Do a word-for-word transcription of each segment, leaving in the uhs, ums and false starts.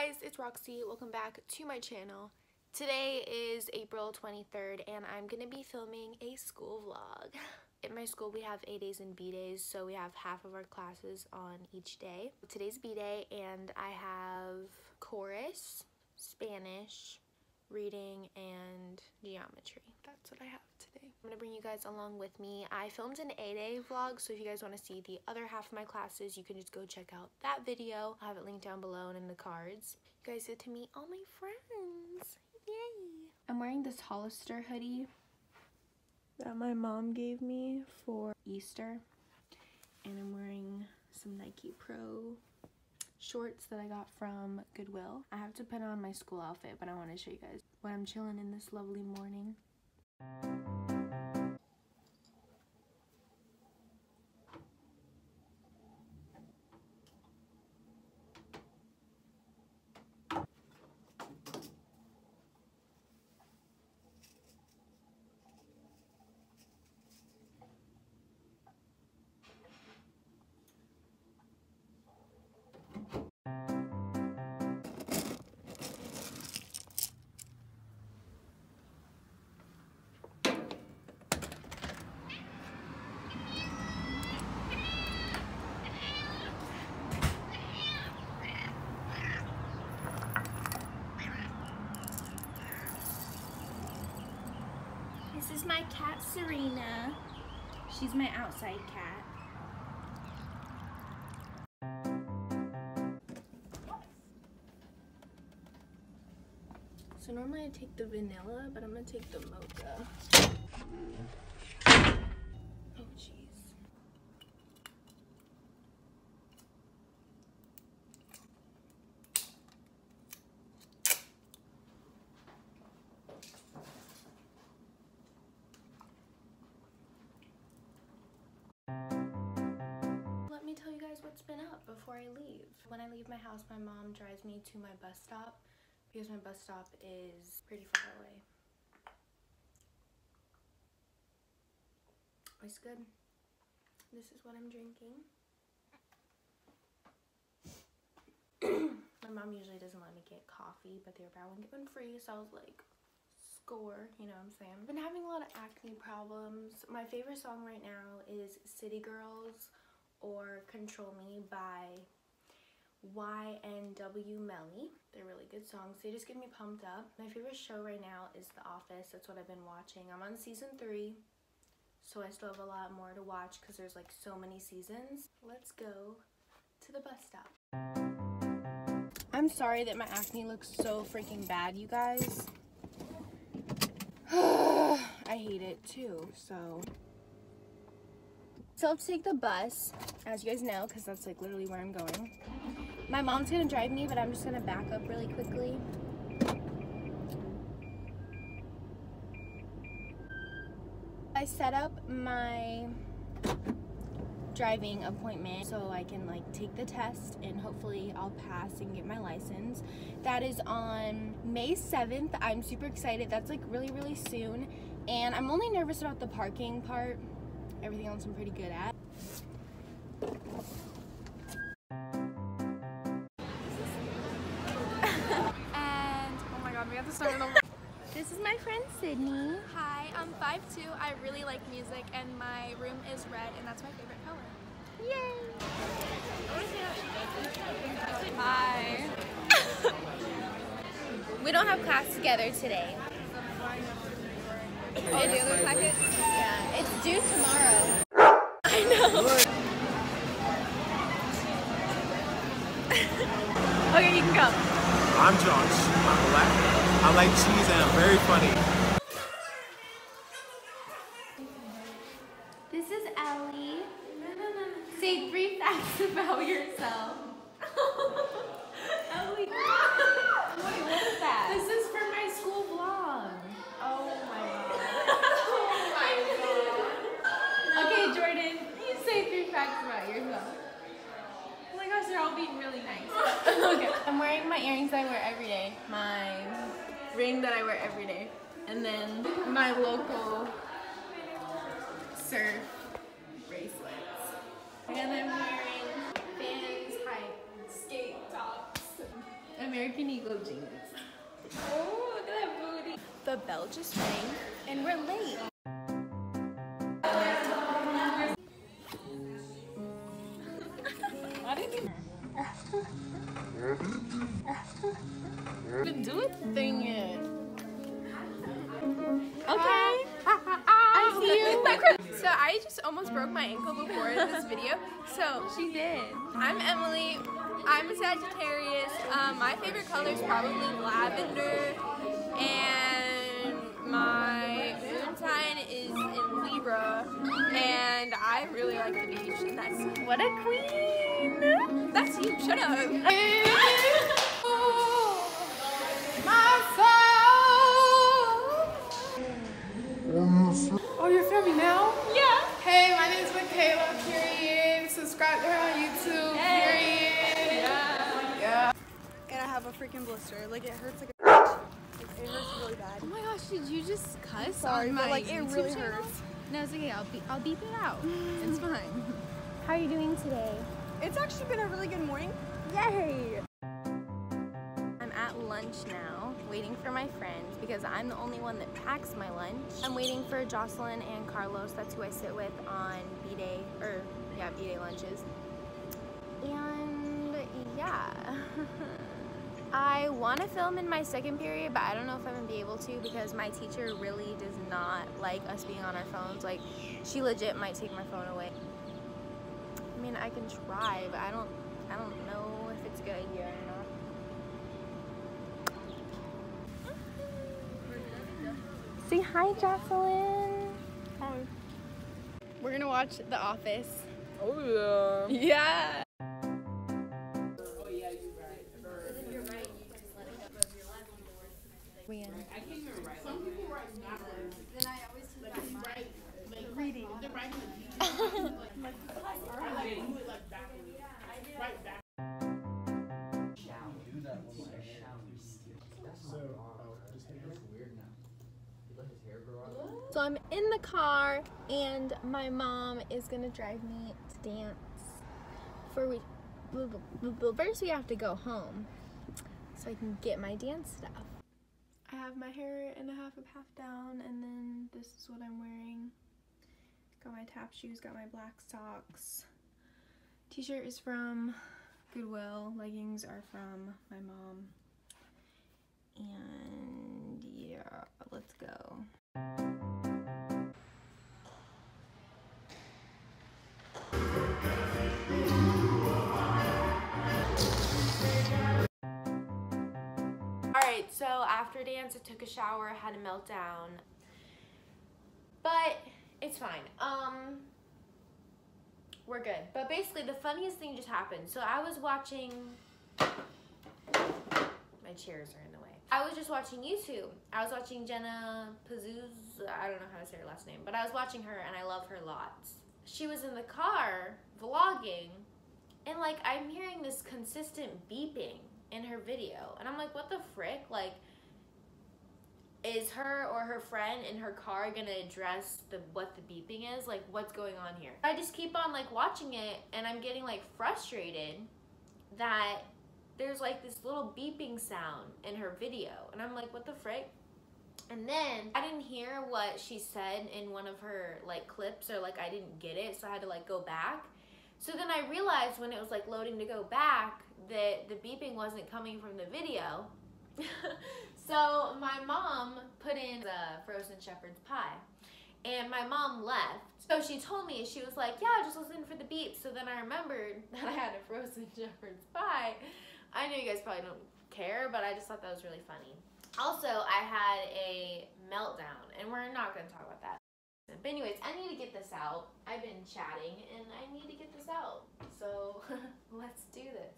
guys, it's Roxy. Welcome back to my channel. Today is April twenty-third and I'm gonna be filming a school vlog. At my school we have A days and B days, so we have half of our classes on each day. Today's B day and I have chorus, Spanish, reading, and geometry. That's what I have today. I'm gonna bring you guys along with me. I filmed an A day vlog, so if you guys want to see the other half of my classes, you can just go check out that video. I'll have it linked down below and in the cards. You guys get to meet all my friends. Yay! I'm wearing this Hollister hoodie that my mom gave me for Easter, and I'm wearing some Nike Pro shorts that I got from Goodwill. I have to put on my school outfit, but I want to show you guys what I'm chilling in this lovely morning. This is my cat, Serena. She's my outside cat. So normally I take the vanilla, but I'm gonna take the mocha. Oh, jeez. What's been up before I leave. When I leave my house, my mom drives me to my bus stop because my bus stop is pretty far away. It's good. This is what I'm drinking. My mom usually doesn't let me get coffee, but they were buy one get one free, so I was like, score, you know what I'm saying. I've been having a lot of acne problems. My favorite song right now is City Girls or Control Me by Y N W Melly. They're really good songs. They just get me pumped up. My favorite show right now is The Office. That's what I've been watching. I'm on season three, so I still have a lot more to watch because there's like so many seasons. Let's go to the bus stop. I'm sorry that my acne looks so freaking bad, you guys. I hate it too, so. So I have to take the bus, as you guys know, because that's like literally where I'm going. My mom's gonna drive me, but I'm just gonna back up really quickly. I set up my driving appointment so I can like take the test and hopefully I'll pass and get my license. That is on May seventh. I'm super excited. That's like really, really soon. And I'm only nervous about the parking part. Everything else I'm pretty good at. And, oh my god, we have to start it over. This is my friend Sydney. Hi, I'm five two. I really like music and my room is red and that's my favorite color. Yay! Hi. We don't have class together today. Oh, the other packet? Yeah, it's due tomorrow. I know. Okay, you can go. I'm Josh. I'm black. I like cheese and I'm very funny. This is Ellie. Say three facts about yourself. Ellie. Wait, what is that? This is for my school vlog. Oh my god. Jordan, you say three facts about yourself. Oh my gosh, they're all being really nice. Okay, I'm wearing my earrings that I wear every day, my ring that I wear every day, and then my local surf bracelets. And I'm wearing Vans High Skate Tops. And American Eagle jeans. Oh, look at that booty. The bell just rang and we're late. Why did you? Even do it the thing yet. Okay. I see you. So I just almost broke my ankle before this video. So she did. I'm Emily. I'm a Sagittarius. Um, my favorite color is probably lavender, and my moon sign is in Libra, and I really like the beach, and that's what a queen! That's you, shut up! Oh, you're filming now? Yeah! Hey, my name is Kayla, period. Subscribe to her on YouTube, period. Have a freaking blister, like it hurts like a it hurts really bad. Oh my gosh, did you just cuss? Sorry, on my but like it YouTube really channel? Hurts. No, it's okay. I'll be I'll beep it out. It's fine. How are you doing today? It's actually been a really good morning. Yay! I'm at lunch now, waiting for my friends because I'm the only one that packs my lunch. I'm waiting for Jocelyn and Carlos. That's who I sit with on B day or yeah B day lunches. And yeah. I want to film in my second period, but I don't know if I'm going to be able to because my teacher really does not like us being on our phones. Like, she legit might take my phone away. I mean, I can try, but I don't, I don't know if it's a good idea or not. Say hi, Jocelyn. Hi. We're going to watch The Office. Oh, yeah. Yeah. When? I can't even write. Some people write backwards. Then I always like they write like reading. They're writing like like backwards. Right back. Shall do that one. Shall we steal? So his hair looks weird now. He let his hair grow out. So I'm in the car and my mom is gonna drive me to dance. Before we, first we have to go home so I can get my dance stuff. I have my hair in a half up, half down, and then this is what I'm wearing. Got my tap shoes, got my black socks. T-shirt is from Goodwill, leggings are from my mom. And yeah, let's go. So after dance, I took a shower, had a meltdown, but it's fine. Um, we're good. But basically, the funniest thing just happened. So I was watching, my chairs are in the way. I was just watching YouTube. I was watching Jenna Pazuz, I don't know how to say her last name, but I was watching her and I love her lots. She was in the car vlogging and like I'm hearing this consistent beeping in her video, and I'm like, what the frick? Like, is her or her friend in her car gonna address the what the beeping is? Like, what's going on here? I just keep on like watching it, and I'm getting like frustrated that there's like this little beeping sound in her video, and I'm like, what the frick? And then I didn't hear what she said in one of her like clips, or like I didn't get it, so I had to like go back. So then I realized when it was like loading to go back that the beeping wasn't coming from the video. So my mom put in the frozen shepherd's pie and my mom left. So she told me, she was like, yeah, just listen for the beep. So then I remembered that I had a frozen shepherd's pie. I know you guys probably don't care, but I just thought that was really funny. Also, I had a meltdown and we're not gonna talk about that. But anyways, I need to get this out. I've been chatting and I need to get this out. So let's do this.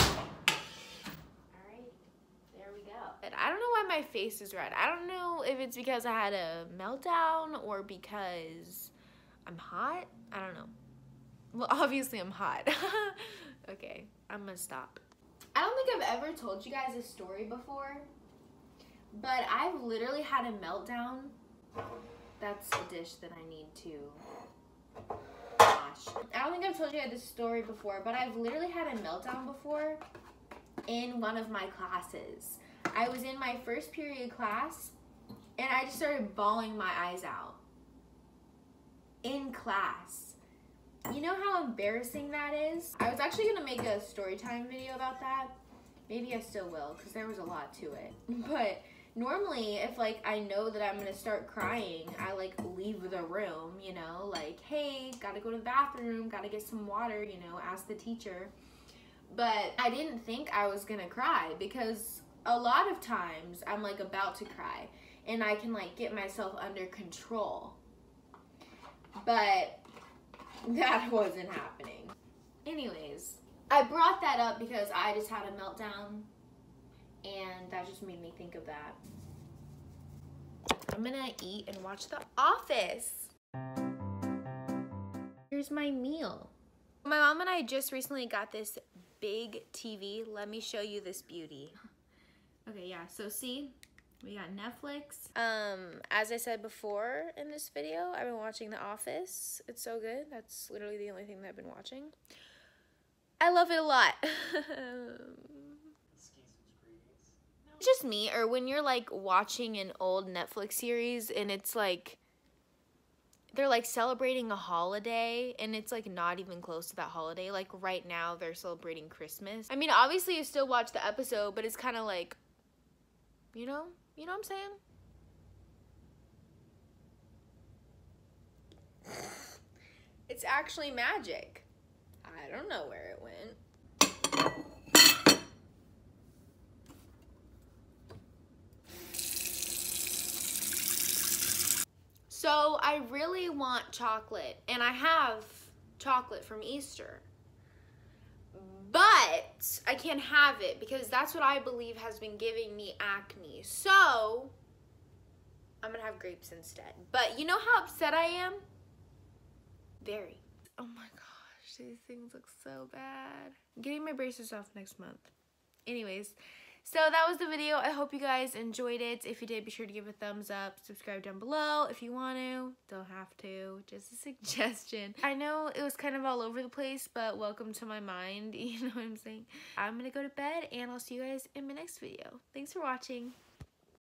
Alright, there we go. But I don't know why my face is red. I don't know if it's because I had a meltdown or because I'm hot. I don't know. Well, obviously I'm hot. Okay, I'm gonna stop. I don't think I've ever told you guys a story before, but I've literally had a meltdown. That's a dish that I need to wash. gosh. I don't think I've told you guys this story before, but I've literally had a meltdown before in one of my classes. I was in my first period class, and I just started bawling my eyes out in class. You know how embarrassing that is? I was actually gonna make a story time video about that. Maybe I still will, because there was a lot to it. But normally, if like I know that I'm gonna start crying, I like leave the room, you know? Like, hey, gotta go to the bathroom, gotta get some water, you know, ask the teacher. But I didn't think I was gonna cry, because a lot of times I'm like about to cry and I can like get myself under control. But that wasn't happening. Anyways, I brought that up because I just had a meltdown and that just made me think of that. I'm gonna eat and watch The Office. Here's my meal. My mom and I just recently got this big T V. Let me show you this beauty. Okay, yeah, so see? We got Netflix. Um, as I said before in this video, I've been watching The Office. It's so good. That's literally the only thing that I've been watching. I love it a lot. It's just me, or when you're like watching an old Netflix series and it's like, they're like celebrating a holiday and it's like not even close to that holiday. Like right now they're celebrating Christmas. I mean, obviously you still watch the episode, but it's kind of like, you know? You know what I'm saying? It's actually magic. I don't know where it went. So I really want chocolate, and I have chocolate from Easter. But I can't have it because that's what I believe has been giving me acne. So I'm gonna have grapes instead. But you know how upset I am? Very. Oh my gosh, these things look so bad. I'm getting my braces off next month. Anyways, so that was the video. I hope you guys enjoyed it. If you did, be sure to give it a thumbs up. Subscribe down below if you want to. Don't have to. Just a suggestion. I know it was kind of all over the place, but welcome to my mind. You know what I'm saying? I'm going to go to bed, and I'll see you guys in my next video. Thanks for watching.